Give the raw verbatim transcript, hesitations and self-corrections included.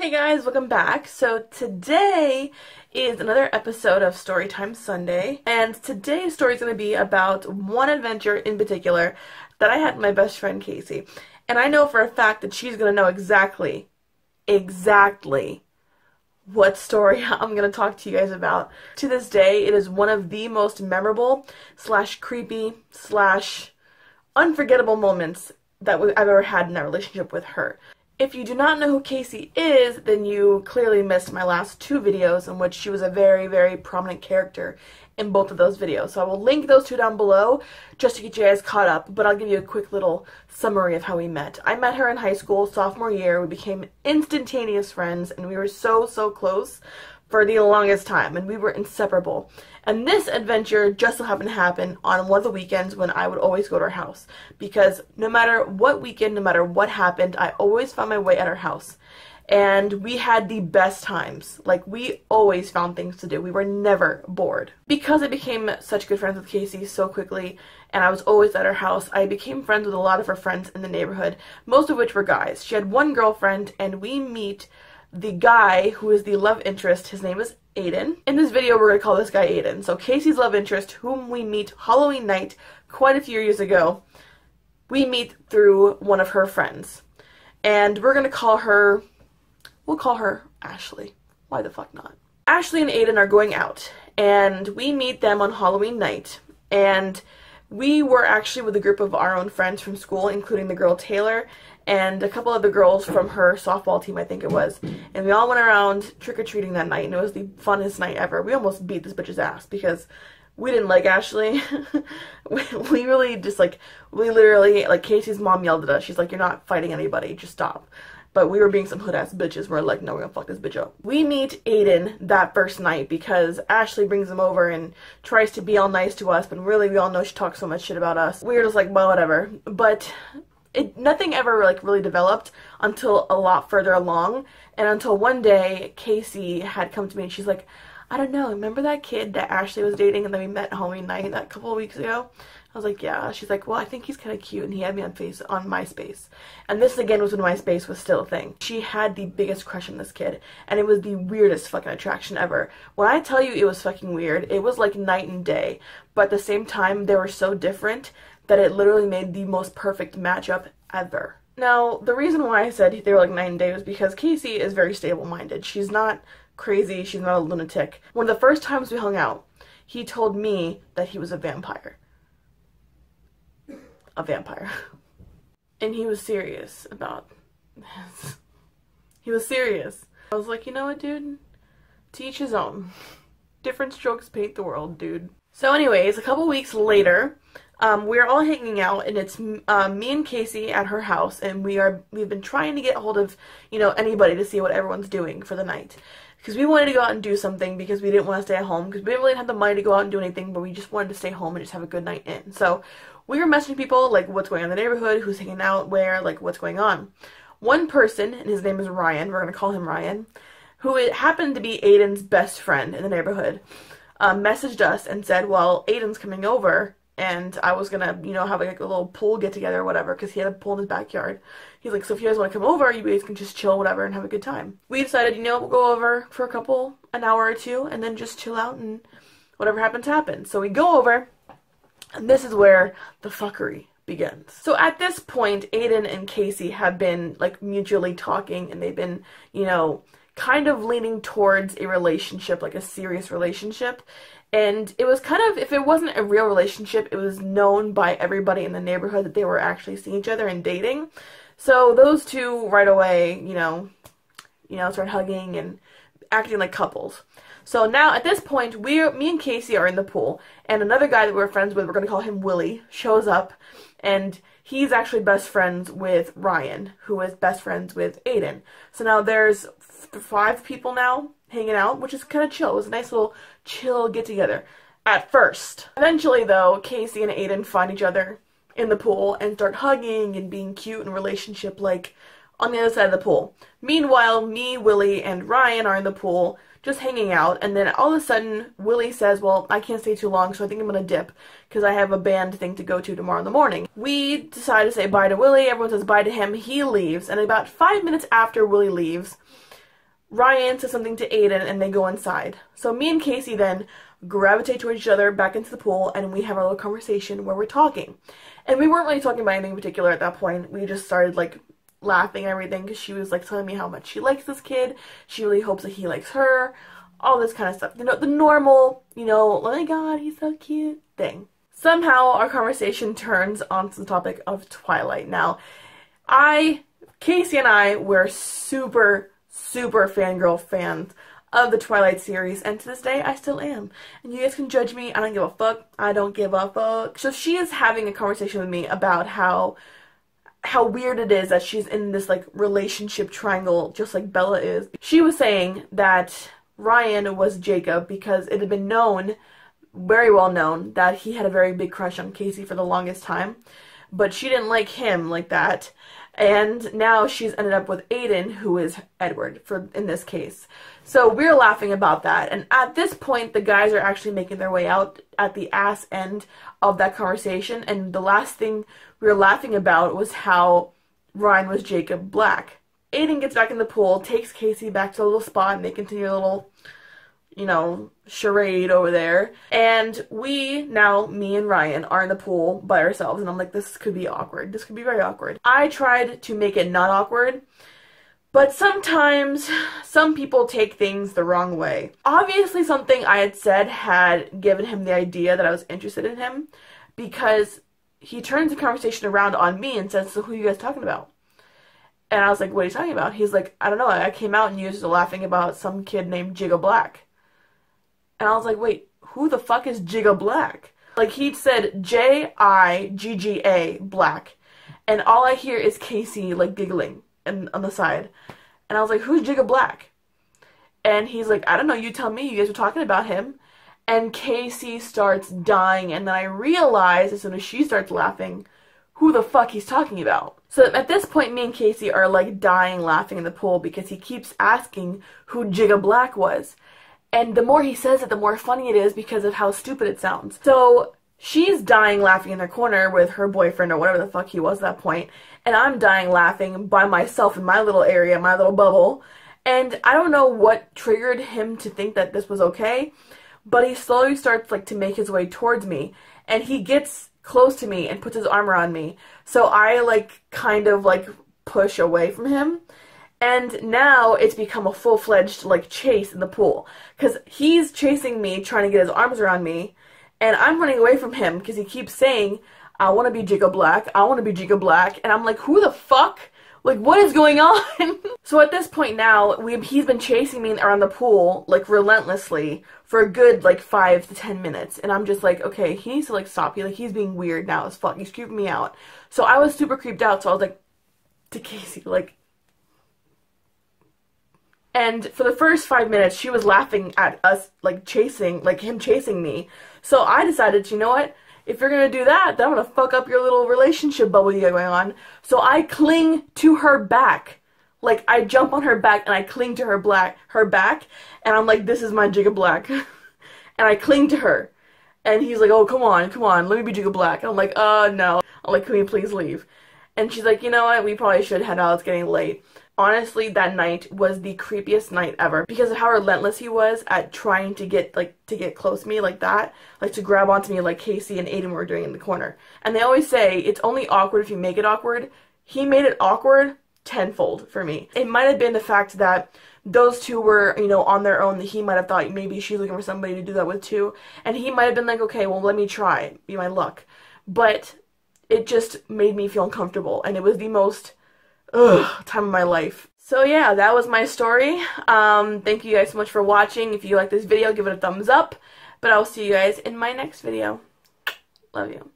Hey guys, welcome back. So today is another episode of Storytime Sunday, and today's story is going to be about one adventure in particular that I had with my best friend Casey. And I know for a fact that she's going to know exactly, exactly what story I'm going to talk to you guys about. To this day, it is one of the most memorable slash creepy slash unforgettable moments that I've ever had in a relationship with her. If you do not know who Casey is, then you clearly missed my last two videos in which she was a very, very prominent character in both of those videos. So I will link those two down below just to get you guys caught up, but I'll give you a quick little summary of how we met. I met her in high school, sophomore year. We became instantaneous friends, and we were so, so close for the longest time, and we were inseparable. And this adventure just so happened to happen on one of the weekends when I would always go to her house, because no matter what weekend, no matter what happened, I always found my way at her house. And we had the best times. Like, we always found things to do. We were never bored. Because I became such good friends with Casey so quickly, and I was always at her house, I became friends with a lot of her friends in the neighborhood, most of which were guys. She had one girlfriend, and we meet the guy who is the love interest. His name is Aiden. In this video, we're going to call this guy Aiden. So Casey's love interest, whom we meet Halloween night quite a few years ago, we meet through one of her friends. And we're going to call her, we'll call her Ashley. Why the fuck not? Ashley and Aiden are going out, and we meet them on Halloween night. And we were actually with a group of our own friends from school, including the girl Taylor, and a couple of the girls from her softball team, I think it was. And we all went around trick-or-treating that night, and it was the funnest night ever. We almost beat this bitch's ass because we didn't like Ashley. we, we really just, like, we literally, like, Casey's mom yelled at us. She's like, "You're not fighting anybody. Just stop." But we were being some hood-ass bitches. We're like, no, we're gonna fuck this bitch up. We meet Aiden that first night because Ashley brings him over and tries to be all nice to us, but really, we all know she talks so much shit about us. We were just like, well, whatever. But It, nothing ever, like, really developed until a lot further along, and until one day Casey had come to me and she's like, "I don't know, remember that kid that Ashley was dating and then we met Halloween night that couple of weeks ago?" I was like, "Yeah." She's like, "Well, I think he's kind of cute, and he had me on face on MySpace." And this, again, was when MySpace was still a thing. She had the biggest crush on this kid, and it was the weirdest fucking attraction ever. When I tell you it was fucking weird, it was like night and day, but at the same time, they were so different that it literally made the most perfect matchup ever. Now, the reason why I said they were like night and day was because Casey is very stable-minded. She's not crazy. She's not a lunatic. One of the first times we hung out, he told me that he was a vampire. A vampire. And he was serious about this. He was serious. I was like, you know what, dude? To each his own. Different strokes paint the world, dude. So anyways, a couple weeks later, Um, we're all hanging out, and it's uh, me and Casey at her house, and we are, we've been trying to get a hold of, you know, anybody to see what everyone's doing for the night, because we wanted to go out and do something, because we didn't want to stay at home, because we didn't really have the money to go out and do anything, but we just wanted to stay home and just have a good night in. So we were messaging people, like, what's going on in the neighborhood, who's hanging out, where, like, what's going on. One person, and his name is Ryan, we're going to call him Ryan, who it happened to be Aiden's best friend in the neighborhood, uh, messaged us and said, well, Aiden's coming over, and I was gonna, you know, have like a little pool get together or whatever, because he had a pool in his backyard. He's like, so if you guys want to come over, you guys can just chill, whatever, and have a good time. We decided, you know, we'll go over for a couple, an hour or two, and then just chill out, and whatever happens, happens. So we go over, and this is where the fuckery begins. So at this point, Aiden and Casey have been, like, mutually talking, and they've been, you know, kind of leaning towards a relationship, like a serious relationship. And it was kind of, if it wasn't a real relationship, it was known by everybody in the neighborhood that they were actually seeing each other and dating. So those two right away, you know, you know, start hugging and acting like couples. So now at this point, we, me and Casey are in the pool, and another guy that we were friends with, we're going to call him Willie, shows up, and he's actually best friends with Ryan, who is best friends with Aiden. So now there's five people now hanging out, which is kind of chill. It was a nice little chill get-together at first. Eventually, though, Casey and Aiden find each other in the pool and start hugging and being cute and relationship-like on the other side of the pool. Meanwhile, me, Willie, and Ryan are in the pool just hanging out, and then all of a sudden, Willie says, well, I can't stay too long, so I think I'm gonna dip, because I have a band thing to go to tomorrow in the morning. We decide to say bye to Willie, everyone says bye to him, he leaves, and about five minutes after Willie leaves, Ryan says something to Aiden and they go inside. So me and Casey then gravitate towards each other back into the pool, and we have our little conversation where we're talking. And we weren't really talking about anything in particular at that point. We just started like laughing and everything because she was like telling me how much she likes this kid. She really hopes that he likes her. All this kind of stuff. The, the normal, you know, oh my god, he's so cute thing. Somehow our conversation turns onto the topic of Twilight. Now, I, Casey and I were super, super fangirl fans of the Twilight series, and to this day I still am. And you guys can judge me, I don't give a fuck. I don't give a fuck. So she is having a conversation with me about how how weird it is that she's in this like relationship triangle just like Bella is. She was saying that Ryan was Jacob because it had been known, very well known, that he had a very big crush on Casey for the longest time, but she didn't like him like that, and now she's ended up with Aiden, who is Edward for in this case. So we're laughing about that, and at this point the guys are actually making their way out at the ass end of that conversation, and the last thing we were laughing about was how Ryan was Jigga Black. Aiden gets back in the pool, takes Casey back to the little spot, and they continue a little, you know, charade over there. And we, now, me and Ryan, are in the pool by ourselves, and I'm like, this could be awkward. This could be very awkward. I tried to make it not awkward, but sometimes some people take things the wrong way. Obviously, something I had said had given him the idea that I was interested in him, because he turns the conversation around on me and says, so who are you guys talking about? And I was like, what are you talking about? He's like, I don't know, I came out and you was laughing about some kid named Jigga Black. And I was like, wait, who the fuck is Jigga Black? Like, he said J I G G A Black. And all I hear is Casey, like, giggling and on the side. And I was like, who's Jigga Black? And he's like, I don't know, you tell me, you guys were talking about him. And Casey starts dying, and then I realize, as soon as she starts laughing, who the fuck he's talking about. So at this point, me and Casey are like dying laughing in the pool because he keeps asking who Jigga Black was. And the more he says it, the more funny it is because of how stupid it sounds. So she's dying laughing in her corner with her boyfriend or whatever the fuck he was at that point. And I'm dying laughing by myself in my little area, my little bubble. And I don't know what triggered him to think that this was okay, but he slowly starts like to make his way towards me. And he gets close to me and puts his arm around me, so I like kind of like push away from him, and now it's become a full-fledged like chase in the pool because he's chasing me trying to get his arms around me, and I'm running away from him because he keeps saying I want to be Jigga Black, I want to be Jigga Black, and I'm like, who the fuck, like, what is going on? So at this point now, we he's been chasing me around the pool, like, relentlessly for a good, like, five to ten minutes. And I'm just like, okay, he needs to, like, stop. He, like, he's being weird now as fuck. He's creeping me out. So I was super creeped out. So I was like, to Casey, like. And for the first five minutes, she was laughing at us, like, chasing, like, him chasing me. So I decided, you know what? If you're going to do that, then I'm going to fuck up your little relationship bubble you got going on. So I cling to her back. Like, I jump on her back and I cling to her black, her back. And I'm like, this is my Jigga Black. And I cling to her. And he's like, oh, come on, come on, let me be Jigga Black. And I'm like, uh, no. I'm like, can we please leave? And she's like, you know what, we probably should head out, it's getting late. Honestly, that night was the creepiest night ever because of how relentless he was at trying to get like to get close to me like that, like to grab onto me like Casey and Aiden were doing in the corner. And they always say it's only awkward if you make it awkward. He made it awkward tenfold for me. It might have been the fact that those two were, you know, on their own, that he might have thought maybe she's looking for somebody to do that with too, and he might have been like, okay, well, let me try, be my luck. But it just made me feel uncomfortable, and it was the most Ugh, time of my life. So yeah, that was my story. Um, thank you guys so much for watching. If you like this video, give it a thumbs up. But I'll see you guys in my next video. Love you.